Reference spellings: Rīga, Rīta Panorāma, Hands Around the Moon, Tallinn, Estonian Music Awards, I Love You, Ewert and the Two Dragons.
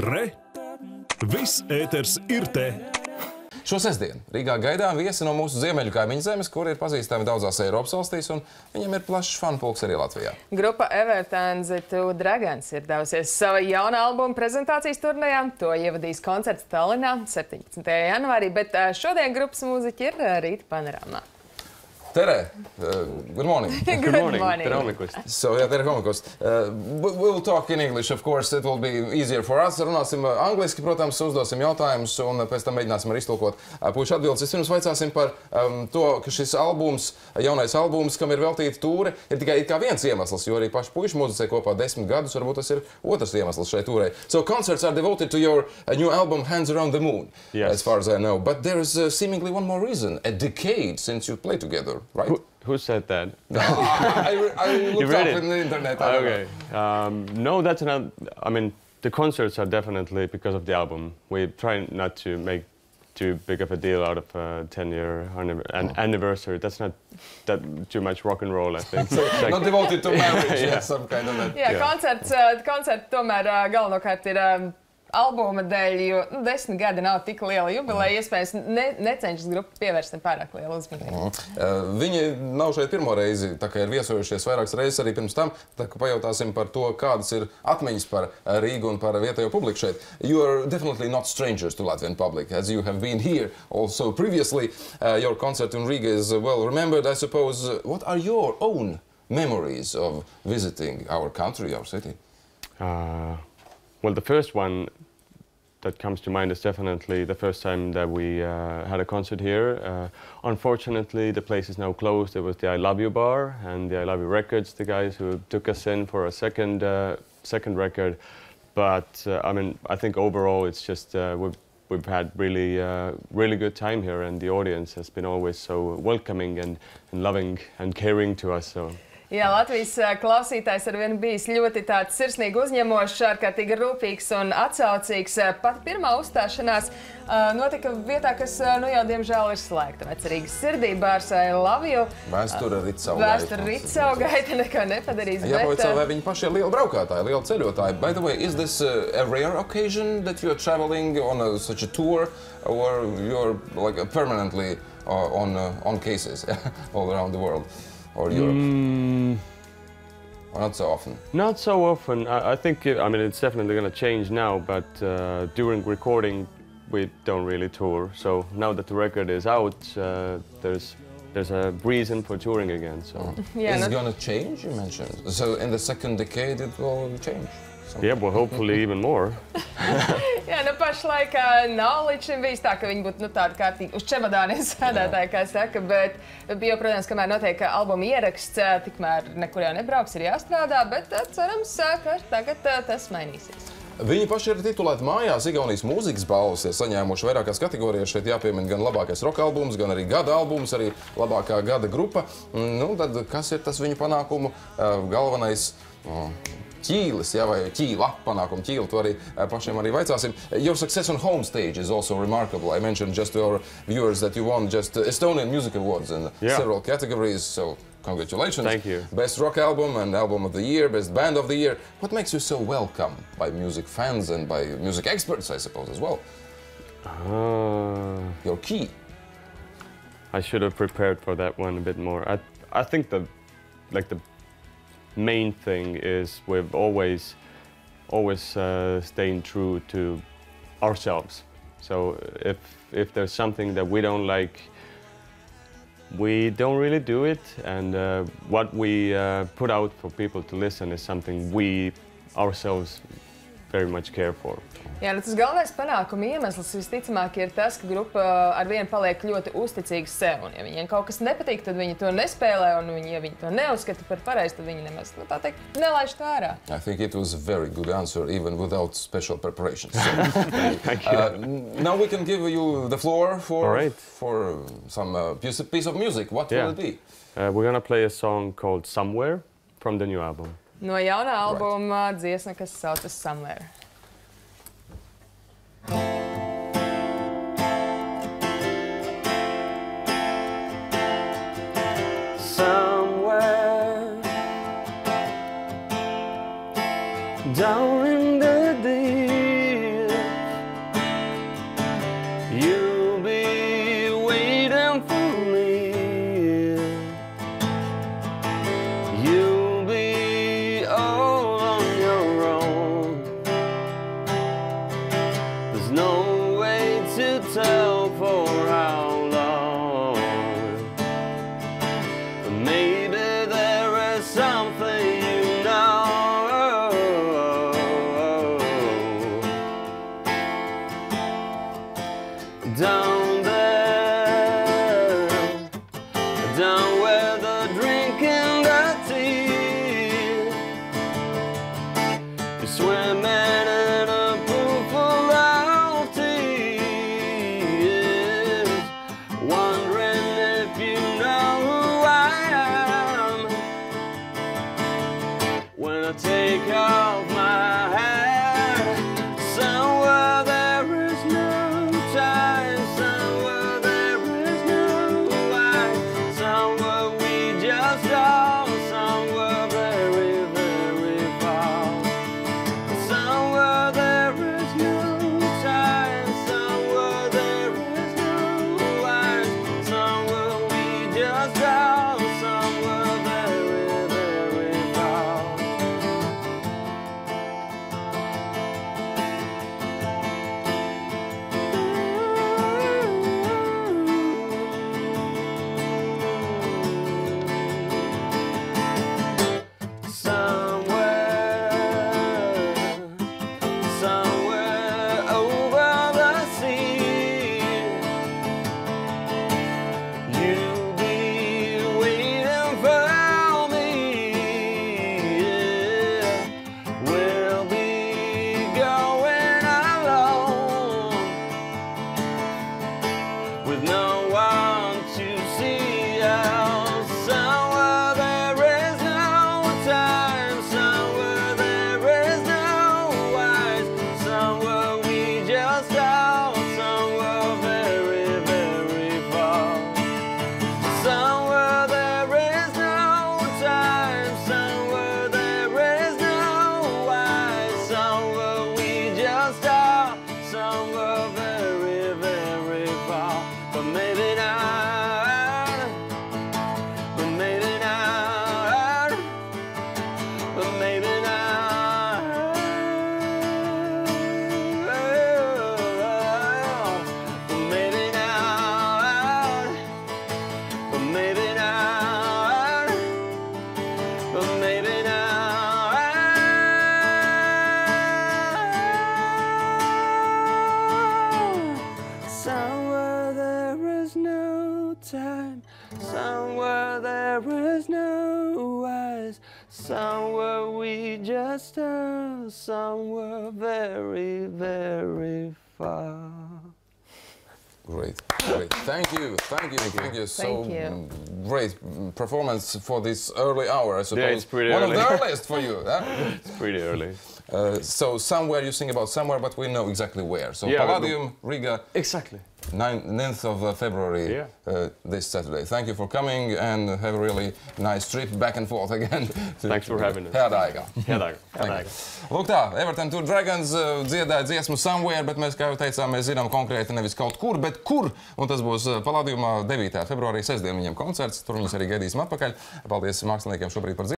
Re! Viss ēters ir te! Šo sestdienu Rīgā gaidām viesi no mūsu ziemeļu kaimiņu zemes, kuri ir pazīstami daudzās Eiropas valstīs, un viņiem ir plašs fanpulks arī Latvijā. Grupa Ewert and the Two Dragons ir devusies sava jauna albuma prezentācijas turnejā. To ievadīs koncerts Tallinā 17. janvārī, bet šodien grupas mūziķi ir Rīta Panorāmā. Tere, good morning. Good morning. So, yeah, Terhomikus. We'll talk in English, of course, it will be easier for us. Runāsim angliski, protams, uzdosim jautājumus un pēc tam mēģināsim arī iztulkot puišu atbildes. Vispirms vaicāsim par to, ka šis albums, jaunais albums, kam ir veltīta tūre, ir tikai it kā viens iemesls, jo arī paši puiši muzicē kopā 10 gadus, varbūt tas ir otrs iemesls šai tūrei. So, concerts are devoted to your new album, Hands Around the Moon, yes, as far as I know. But there is seemingly one more reason, a decade since you played together. Right? Who said that? I looked up on the internet. Okay. No, that's not. I mean, the concerts are definitely because of the album. We try not to make too big of a deal out of a 10-year anniversary. That's not that too much rock and roll, I think. So, like, not devoted to marriage, yeah. Some kind of that. Yeah, yeah. Concerts, tomēr galvenokārt ir albuma dēļ, jo 10 gadi nav tik liela jubilē, iespējas necenšas grupu pievērst nepārāk lielu uzmanību. Viņi nav šeit pirmo reizi, tā kā ir viesojušies vairākas reizes arī pirms tam, tā kā pajautāsim par to, kādas ir atmiņas par Rīgu un par vietējo publiku šeit. You are definitely not strangers to Latvian public, as you have been here also previously. Your concert in Riga is well remembered, I suppose. What are your own memories of visiting our country, our city? Well, the first one that comes to mind is definitely the first time that we had a concert here. Unfortunately, the place is now closed. There was the I Love You bar and the I Love You records, the guys who took us in for a second record. But I mean, I think overall it's just we've had really good time here, and the audience has been always so welcoming and loving and caring to us. So. Jā, Latvijas klausītājs arvien bijis ļoti tāds sirsnīgi uzņemošs, ārkārtīgi rūpīgs un atsaucīgs. Pat pirmā uzstāšanās notika vietā, kas, nu jau, diemžēl ir slēgta. Vecerīgas sirdī, bārs I Love You. Vēstura Ritsau gaita. Nekā nepadarīs. Jāpaveicā, vai viņi paši ir lieli braukātāji, lieli ceļotāji. By the way, is this a rare occasion that you are traveling on such a tour, or you're like permanently on cases all around the world? Or Europe? Or not so often? Not so often. I think, I mean, it's definitely going to change now, but during recording we don't really tour. So now that the record is out, there's a reason for touring again. So. Yeah, it's going to change, you mentioned. So in the second decade it will change? Something. Yeah, well, hopefully even more. Jā, nu pašlaik nav līdz šim bijis tā, ka viņi būtu tādi kārtīgi uz čemodāniem sēdētāji, kā saka, bet, jo, protams, kamēr notiek albuma ieraksts, tikmēr nekur jau nebrauks, ir jāstrādā, bet cerams, ka tagad tas mainīsies. Viņi paši ir titulēti mājās Igaunijas mūzikas balvas, ir saņēmuši vairākās kategorijās. Šeit jāpiemin gan labākais roka albums, gan arī gada albums, arī labākā gada grupa. Nu, tad kas ir tas viņu panākumu galvenais ķīlis, jā, vai ķīla, panākumu ķīla, to arī pašiem arī vaicāsim. Your success on home stage is also remarkable. I mentioned just to our viewers that you won just Estonian Music Awards in several categories, so congratulations. Thank you. Best rock album and album of the year, best band of the year. What makes you so welcome by music fans and by music experts, I suppose, as well? Your key. I should have prepared for that one a bit more. I think the main thing is we've always staying true to ourselves. So if there's something that we don't like, we don't really do it, and what we put out for people to listen is something we ourselves very much care for. Jā, nu tas galvenais panākuma iemesls visticamāk ir tas, ka grupa arvien paliek ļoti uzticīga sev, un ja viņiem kaut kas nepatīk, tad viņi to nespēlē, un ja viņi to neuzskata par pareizi, tad viņi nemaz, tā teikt, nelaiž tā ārā. I think it was a very good answer, even without special preparations. Thank you. Now we can give you the floor for some piece of music. What will it be? We're gonna play a song called Somewhere from the new album. No jaunā albuma dziesma, kas saucas Somewhere. Somewhere down in the deep we're men in a plurality, yes. Wondering if you know who I am. When I take off my hat, somewhere there is no time, somewhere there is no light, somewhere we just are. Somewhere there is no eyes, somewhere we just are, somewhere very, very far. Great, great. Thank you, thank you, thank you. So great performance for this early hour, I suppose. Yeah, it's pretty early. One of the earliest for you, huh? It's pretty early. So somewhere you sing about somewhere, but we know exactly where. So yeah, Palladium, Riga. Exactly. 9th of February, yeah. This Saturday. Thank you for coming and have a really nice trip back and forth again. Thanks for having us. Head aega. Head aega. Head aega. Lūk tā, Ewert and the Two Dragons dziedāja dziesmu Somewhere, bet mēs, kā jau teicām, mēs zinām konkrēti nevis kaut kur, bet kur. Un tas būs Palladiumā 9. februārī, sestdien viņiem koncerts. Tur viņus arī gaidīsim atpakaļ. Paldies māksliniekiem šobrīd par dziesmu.